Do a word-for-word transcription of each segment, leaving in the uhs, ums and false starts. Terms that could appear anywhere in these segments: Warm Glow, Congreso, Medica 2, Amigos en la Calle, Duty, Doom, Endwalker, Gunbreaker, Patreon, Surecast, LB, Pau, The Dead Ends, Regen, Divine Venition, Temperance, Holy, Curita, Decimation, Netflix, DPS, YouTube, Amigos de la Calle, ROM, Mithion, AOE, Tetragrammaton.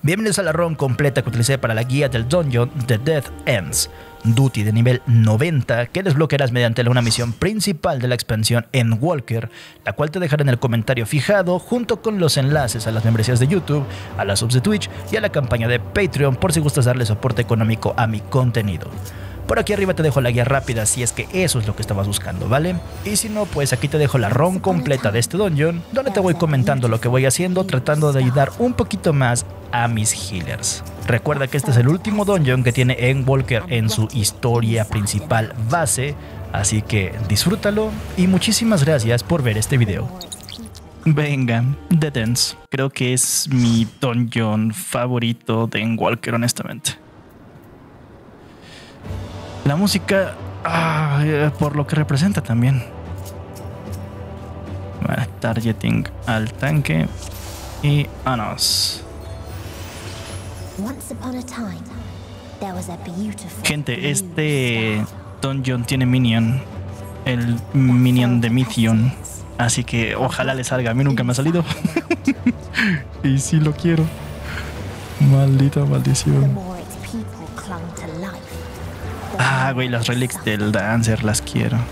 Bienvenidos a la ROM completa que utilicé para la guía del dungeon The Dead Ends, Duty de nivel noventa, que desbloquearás mediante una misión principal de la expansión Endwalker, la cual te dejaré en el comentario fijado junto con los enlaces a las membresías de YouTube, a las subs de Twitch y a la campaña de Patreon por si gustas darle soporte económico a mi contenido. Por aquí arriba te dejo la guía rápida si es que eso es lo que estabas buscando, ¿vale? Y si no, pues aquí te dejo la ROM completa de este dungeon, donde te voy comentando lo que voy haciendo, tratando de ayudar un poquito más a mis healers. Recuerda que este es el último dungeon que tiene Endwalker en su historia principal base, así que disfrútalo y muchísimas gracias por ver este video. Venga, Dead Ends. Creo que es mi dungeon favorito de Endwalker, honestamente. La música, ah, por lo que representa también. Vale, targeting al tanque y a nos. Gente, este dungeon tiene minion, el minion de Mithion, así que ojalá le salga. A mí nunca me ha salido y sí lo quiero. Maldita maldición. Ah, güey, las relics del Dancer las quiero. Ok,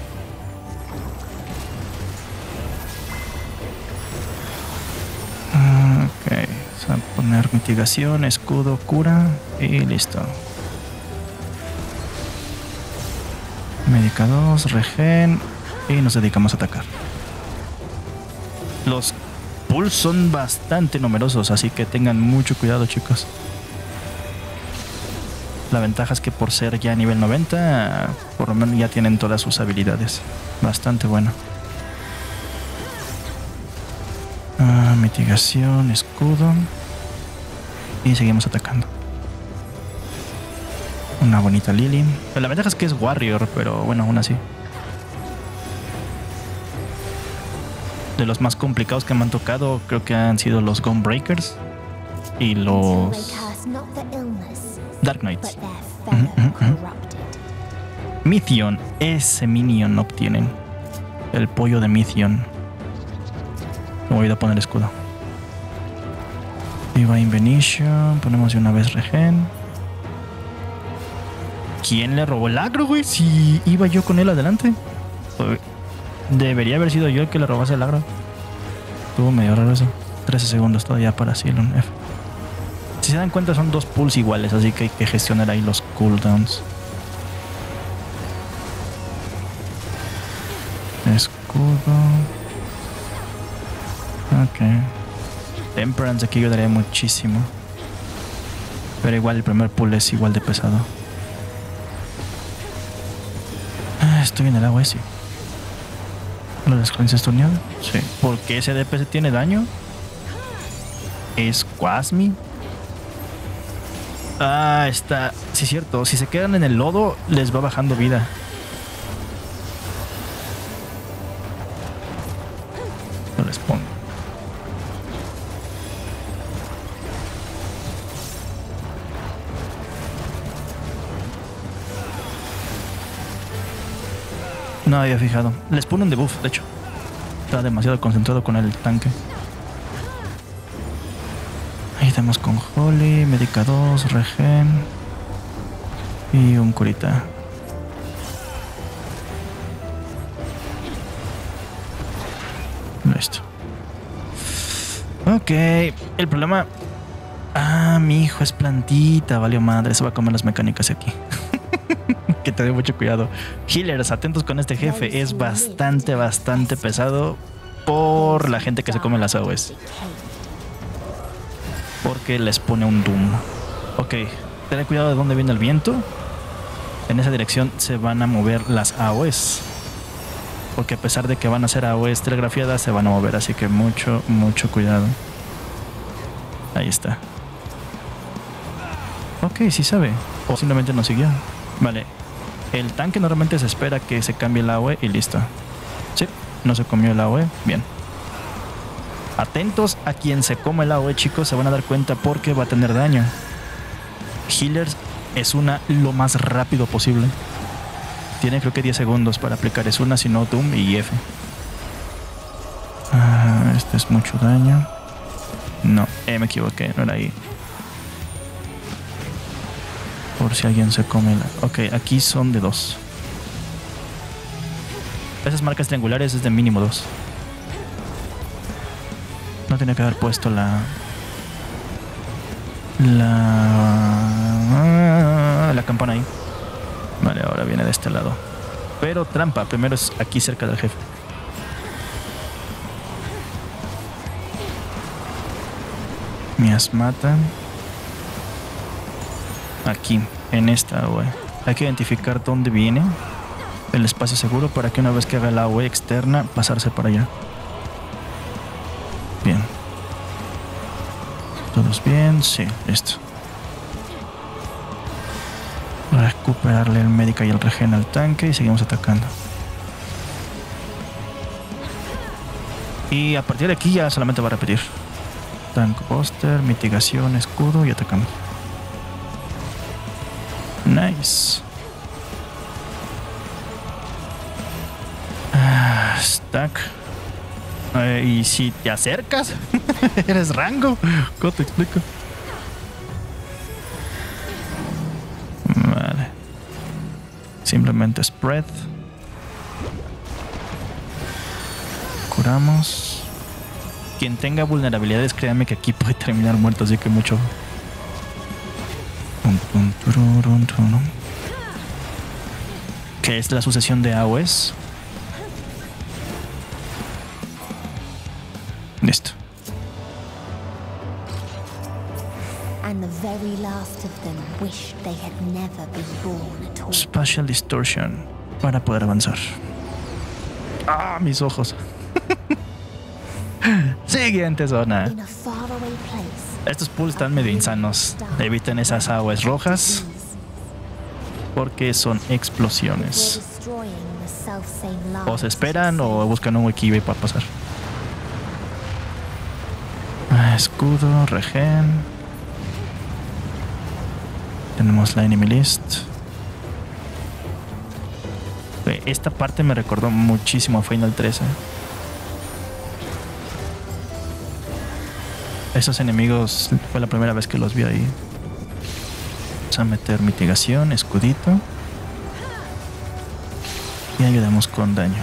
vamos a poner mitigación, escudo, cura y listo. Medica dos, regen y nos dedicamos a atacar. Los pulls son bastante numerosos, así que tengan mucho cuidado, chicos. La ventaja es que por ser ya nivel noventa, por lo menos ya tienen todas sus habilidades. Bastante bueno. Ah, mitigación, escudo. Y seguimos atacando. Una bonita Lily. Pero la ventaja es que es Warrior, pero bueno, aún así. De los más complicados que me han tocado, creo que han sido los Gunbreakers y los Dark Knights. Uh -huh, uh -huh. Mithion, ese minion obtienen. El pollo de Mithion. Lo voy a poner escudo. Divine Venition. Ponemos de una vez regen. ¿Quién le robó el agro, güey? Si iba yo con él adelante. Debería haber sido yo el que le robase el agro. Tuvo medio raro eso. trece segundos todavía para Silon F. Si se dan cuenta son dos pulls iguales, así que hay que gestionar ahí los cooldowns. Escudo. Ok. Temperance aquí ayudaría muchísimo. Pero igual el primer pull es igual de pesado. Ah, estoy en el agua ese. ¿Lo desconectas tuneado? Sí. ¿Por qué ese D P S tiene daño? ¿Es Quasmi? Ah, está. Sí, es cierto. Si se quedan en el lodo, les va bajando vida. No les pongo. No había fijado. Les pone un debuff, de hecho. Está demasiado concentrado con el tanque. Estamos con Holy, Medica dos, regen y un Curita. Listo. Ok, el problema... Ah, mi hijo es plantita, valió madre, se va a comer las mecánicas aquí. Que te dé mucho cuidado. Healers, atentos con este jefe, es bastante, bastante pesado por la gente que se come las aves. Porque les pone un Doom. Ok, ten cuidado de dónde viene el viento. En esa dirección se van a mover las A O Es. Porque a pesar de que van a ser A O Es telegrafiadas, se van a mover. Así que mucho, mucho cuidado. Ahí está. Ok, sí sabe. O simplemente no siguió. Vale. El tanque normalmente se espera que se cambie el A O E y listo. Sí, no se comió el A O E. Bien. Atentos a quien se come el A O E, chicos, se van a dar cuenta porque va a tener daño. Healers es una lo más rápido posible. Tiene creo que diez segundos para aplicar es una, si no Doom y F. Ah, este es mucho daño. No, eh, me equivoqué, no era ahí. Por si alguien se come la... Ok, aquí son de dos. Esas marcas triangulares es de mínimo dos. No tenía que haber puesto la... La... La campana ahí. Vale, ahora viene de este lado. Pero trampa, primero es aquí cerca del jefe. Me as matan. Aquí, en esta A O E. Hay que identificar dónde viene el espacio seguro para que una vez que haga la A O E externa, pasarse para allá. Bien. ¿Todos bien? Sí, listo. Recuperarle el Medica y el Regen al tanque y seguimos atacando. Y a partir de aquí ya solamente va a repetir. Tank Buster, mitigación, escudo y atacamos. Nice. Ah, stack. Eh, y si te acercas, eres rango. ¿Cómo te explico? Vale. Simplemente spread. Curamos. Quien tenga vulnerabilidades, créanme que aquí puede terminar muerto, así que mucho. Que es la sucesión de A O Es. Listo. Spatial distortion para poder avanzar. Ah, mis ojos. Siguiente zona. Estos pools están medio insanos. Eviten esas aguas rojas porque son explosiones. O se esperan o buscan un wiki para pasar. Escudo, regen. Tenemos la enemy list. Esta parte me recordó muchísimo a Final trece. Esos enemigos fue la primera vez que los vi ahí. Vamos a meter mitigación, escudito. Y ayudamos con daño.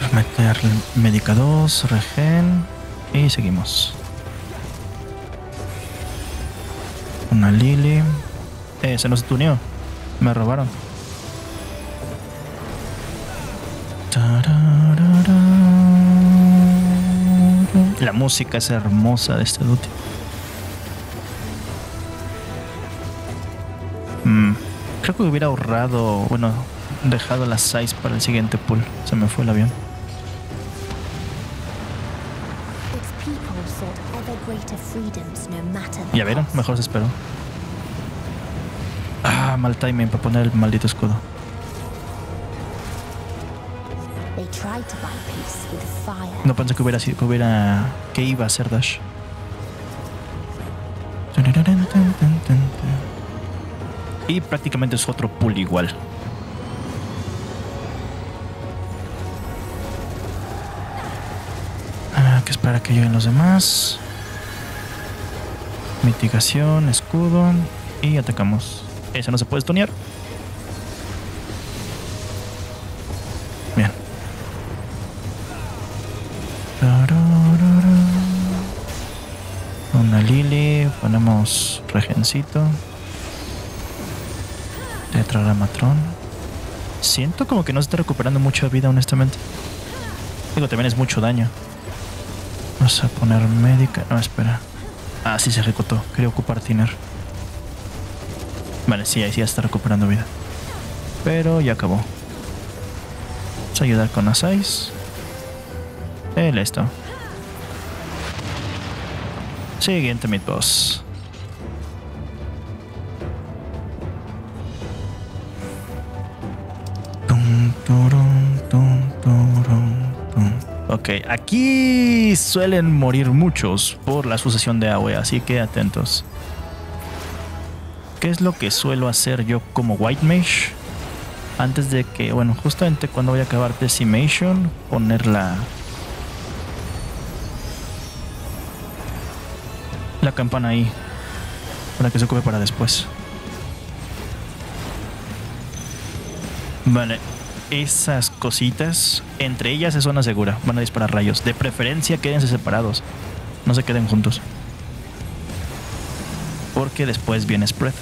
Vamos a meter Medica dos, regen. Y seguimos. Una Lily. Eh, se nos tuneó. Me robaron. La música es hermosa de este Duty. Mm, creo que hubiera ahorrado, bueno, dejado las seis para el siguiente pool. Se me fue el avión. Ya vieron, mejor se esperó. Ah, mal timing para poner el maldito escudo. No pensé que hubiera sido, que hubiera, que iba a hacer dash. Y prácticamente es otro pool igual. Ah, que espera que lleguen los demás. Mitigación, escudo y atacamos. Ese no se puede stunear. Ponemos regencito. Tetragrammaton. Siento como que no se está recuperando mucha vida, honestamente. Digo, también es mucho daño. Vamos a poner médica. No, espera. Ah, sí se ejecutó. Quería ocupar tiner. Vale, sí, ahí sí ya está recuperando vida. Pero ya acabó. Vamos a ayudar con las seis. Y listo. Siguiente mid boss. Ok, aquí suelen morir muchos por la sucesión de A O E, así que atentos. ¿Qué es lo que suelo hacer yo como White Mage? Antes de que, bueno, justamente cuando voy a acabar Decimation, poner la... la campana ahí para que se ocupe para después. Vale, esas cositas, entre ellas es zona segura, van a disparar rayos. De preferencia quédense separados, no se queden juntos, porque después viene spread.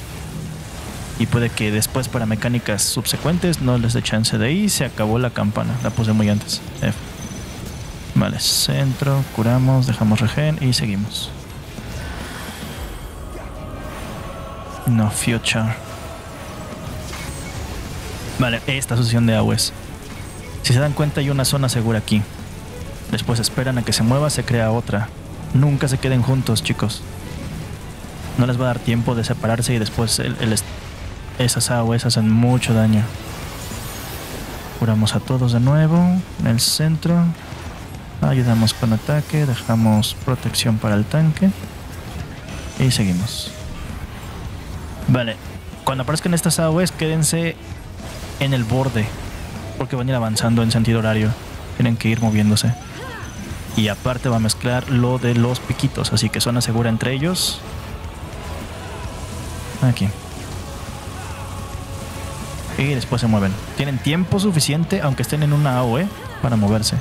Y puede que después para mecánicas subsecuentes no les dé chance de ahí. Se acabó la campana, la puse muy antes. F. Vale, centro, curamos, dejamos regen y seguimos. No, future. Vale, esta asociación de aguas. Si se dan cuenta hay una zona segura aquí. Después esperan a que se mueva, se crea otra. Nunca se queden juntos, chicos. No les va a dar tiempo de separarse y después el, el esas aguas hacen mucho daño. Curamos a todos de nuevo en el centro. Ayudamos con ataque, dejamos protección para el tanque y seguimos. Vale, cuando aparezcan estas aves quédense en el borde, porque van a ir avanzando en sentido horario, tienen que ir moviéndose. Y aparte va a mezclar lo de los piquitos, así que zona segura entre ellos. Aquí. Y después se mueven. Tienen tiempo suficiente, aunque estén en una A O E, para moverse.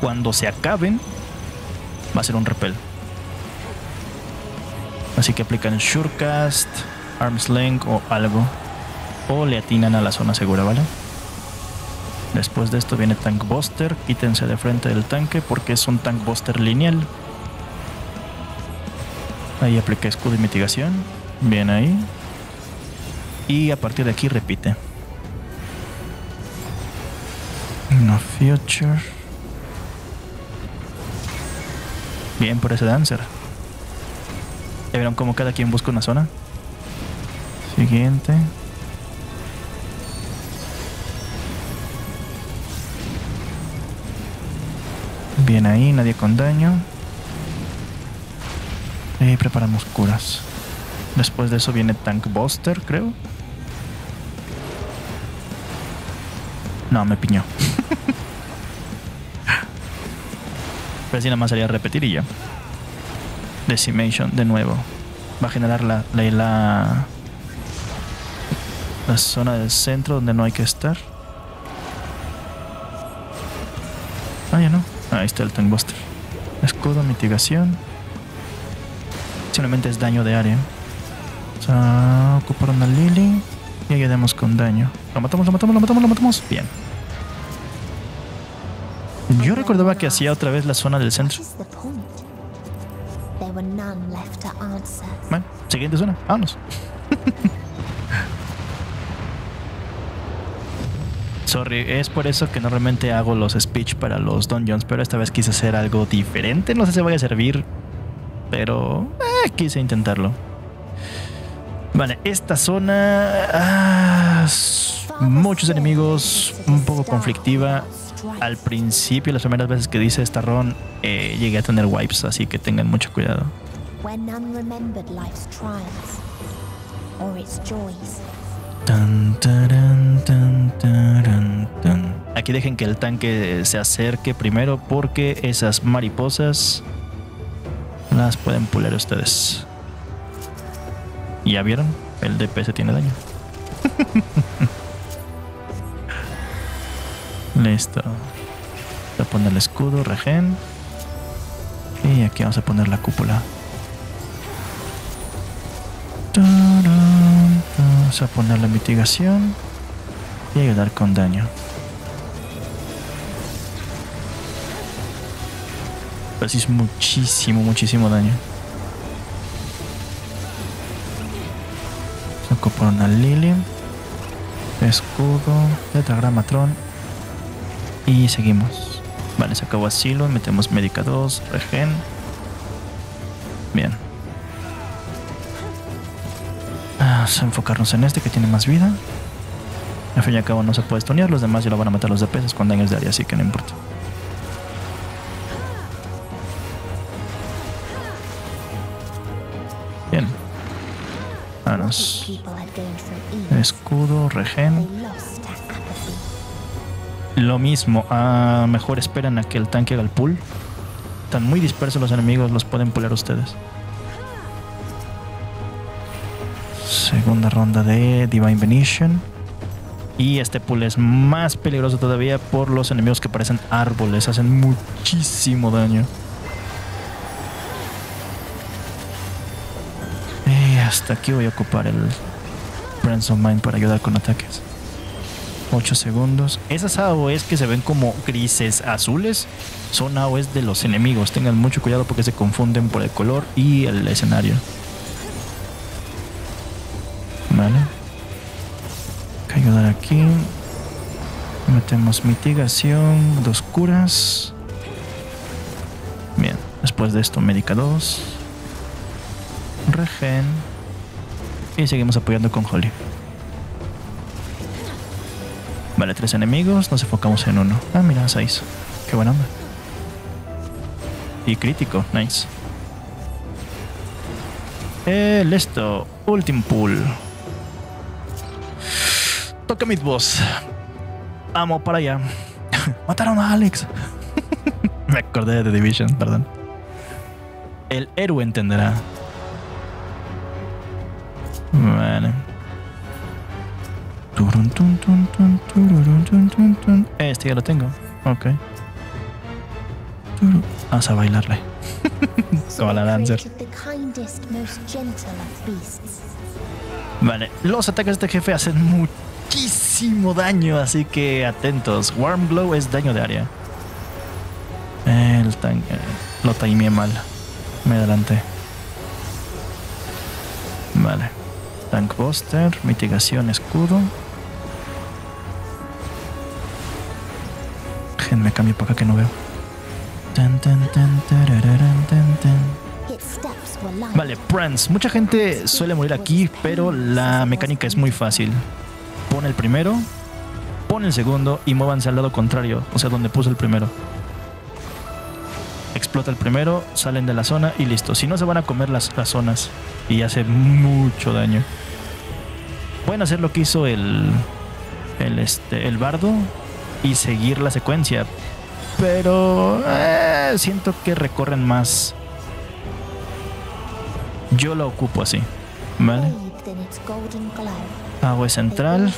Cuando se acaben, va a ser un repel. Así que aplican Surecast, Arm's Length o algo. O le atinan a la zona segura, ¿vale? Después de esto viene Tank Buster. Quítense de frente del tanque porque es un Tank Buster lineal. Ahí apliqué escudo de mitigación. Bien ahí. Y a partir de aquí repite. No future. Bien por ese dancer. ¿Ya vieron cómo cada quien busca una zona? Siguiente. Bien ahí, nadie con daño. Y preparamos curas. Después de eso viene Tank Buster, creo. No, me piñó. Pero así nada más sería repetir y ya. Decimation, de nuevo. Va a generar la, la, la, la zona del centro donde no hay que estar. Ah, ya no. Ahí está el Tank Buster. Escudo, mitigación. Simplemente es daño de área. Vamos a ocupar una Lily. Y ayudemos con daño. Lo matamos, lo matamos, lo matamos, lo matamos. Bien. Yo recordaba que hacía otra vez la zona del centro. Bueno, siguiente zona, vámonos. Sorry, es por eso que normalmente hago los speech para los dungeons, pero esta vez quise hacer algo diferente. No sé si vaya a servir, pero eh, quise intentarlo. Vale, esta zona... Ah, muchos enemigos, un poco conflictiva. Al principio, las primeras veces que dice esta run, eh, llegué a tener wipes, así que tengan mucho cuidado. Aquí dejen que el tanque se acerque primero, porque esas mariposas las pueden pulear ustedes. ¿Ya vieron? El D P S tiene daño. Listo. Voy a poner el escudo, regen. Y aquí vamos a poner la cúpula. Vamos a poner la mitigación. Y ayudar con daño. Pero sí es muchísimo, muchísimo daño. Saco por una Lily. Escudo, Tetragrammaton. Y seguimos. Vale, se acabó asilo. Metemos Medica dos, regen. Bien. Vamos a enfocarnos en este que tiene más vida. Al fin y al cabo no se puede stunear. Los demás ya lo van a matar los D P S con daños de área, así que no importa. Bien. Vámonos. Escudo, regen. Lo mismo, ah, mejor esperan a que el tanque haga el pull. Están muy dispersos los enemigos, los pueden pulear ustedes. Segunda ronda de Divine Venition. Y este pool es más peligroso todavía por los enemigos que parecen árboles. Hacen muchísimo daño. Y hasta aquí voy a ocupar el Brands of Mine para ayudar con ataques. ocho segundos. Esas A O Es que se ven como grises azules son A O Es de los enemigos. Tengan mucho cuidado porque se confunden por el color y el escenario. Vale. Hay que ayudar aquí. Metemos mitigación, dos curas. Bien. Después de esto, Medica dos. Regen. Y seguimos apoyando con Holy. Vale, tres enemigos, nos enfocamos en uno. Ah, mira, seis. Qué buena onda. Y crítico, nice. Eh, listo. Último pool. Toca mid-boss. Vamos para allá. Mataron a Alex. Me acordé de The Division, perdón. El héroe entenderá. Vale. Este ya lo tengo. Ok. Vamos a bailarle. Como la Lancer. Vale. Los ataques de este jefe hacen muchísimo daño, así que atentos. Warm Glow es daño de área. El tanque. Lo timeé mal. Me adelanté. Vale. Tank Buster. Mitigación. Escudo. Me cambio para acá que no veo. Vale, Prance. Mucha gente suele morir aquí, pero la mecánica es muy fácil. Pon el primero, pon el segundo y muévanse al lado contrario, o sea, donde puso el primero. Explota el primero, salen de la zona y listo. Si no, se van a comer las, las zonas y hace mucho daño. Pueden hacer lo que hizo el, el, este, el bardo y seguir la secuencia, pero eh, siento que recorren más. Yo lo ocupo así, ¿vale? Agua central,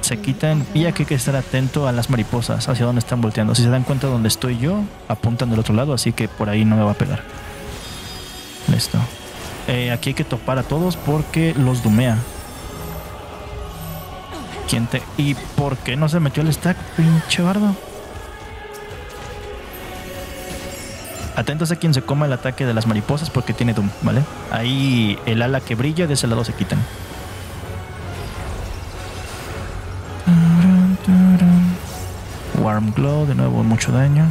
se quitan y aquí hay que estar atento a las mariposas, hacia dónde están volteando. Si se dan cuenta de dónde estoy yo, apuntan del otro lado, así que por ahí no me va a pegar. Listo. Eh, aquí hay que topar a todos porque los dumea. Te... ¿Y por qué no se metió el stack, pinche bardo? Atentos a quien se coma el ataque de las mariposas porque tiene Doom, ¿vale? Ahí el ala que brilla, de ese lado se quitan. Warm Glow, de nuevo mucho daño.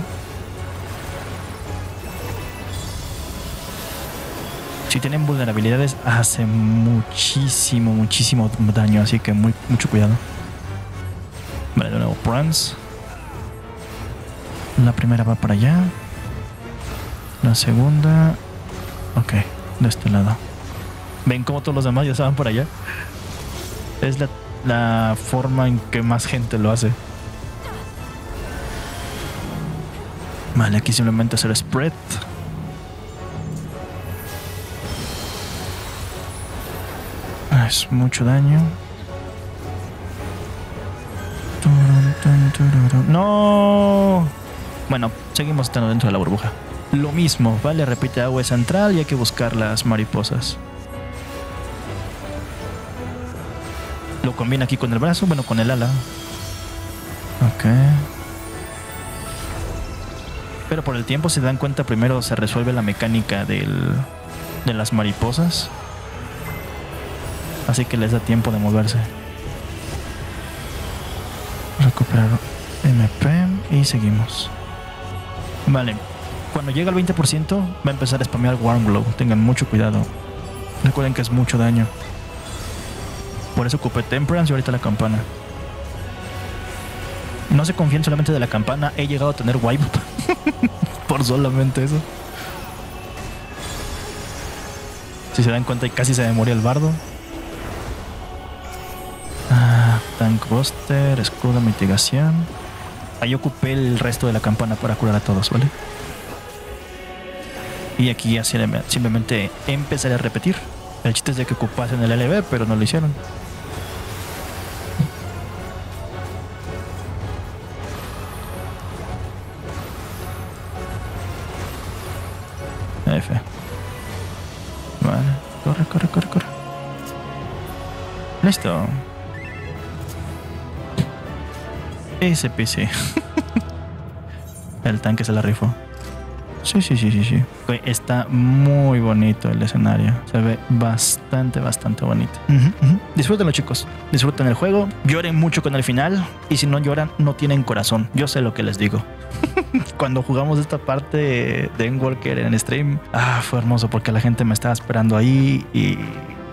Si tienen vulnerabilidades, hace muchísimo, muchísimo daño, así que muy, mucho cuidado. Vale, de nuevo Prance. La primera va para allá. La segunda... Ok, de este lado. ¿Ven cómo todos los demás ya se van para allá? Es la, la forma en que más gente lo hace. Vale, aquí simplemente hacer spread. Mucho daño. No. Bueno, seguimos estando dentro de la burbuja. Lo mismo, vale, repite agua central y hay que buscar las mariposas. Lo combina aquí con el brazo, bueno, con el ala. Ok. Pero por el tiempo, si se dan cuenta, primero se resuelve la mecánica del, de las mariposas. Así que les da tiempo de moverse. Recuperar M P y seguimos. Vale. Cuando llega al veinte por ciento va a empezar a spamear Warm Glow. Tengan mucho cuidado. Recuerden que es mucho daño. Por eso ocupé Temperance y ahorita la campana. No se confíen solamente de la campana. He llegado a tener wipe por solamente eso. Si se dan cuenta, casi se me murió el bardo. Tank Buster, escudo, mitigación. Ahí ocupé el resto de la campana para curar a todos, ¿vale? Y aquí ya simplemente empezaré a repetir El chiste es de que ocupasen el L B, pero no lo hicieron. F. Vale, corre, corre, corre, corre. Listo. Ese P C. El tanque se la rifó. Sí, sí, sí, sí, sí. Está muy bonito el escenario. Se ve bastante, bastante bonito. Uh -huh, uh -huh. Disfrútenlo, chicos. Disfruten el juego. Lloren mucho con el final. Y si no lloran, no tienen corazón. Yo sé lo que les digo. Cuando jugamos esta parte de Endwalker en el stream, ah, fue hermoso porque la gente me estaba esperando ahí y...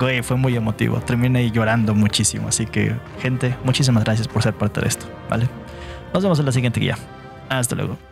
Güey, fue muy emotivo. Terminé llorando muchísimo. Así que, gente, muchísimas gracias por ser parte de esto, ¿vale? Nos vemos en la siguiente guía. Hasta luego.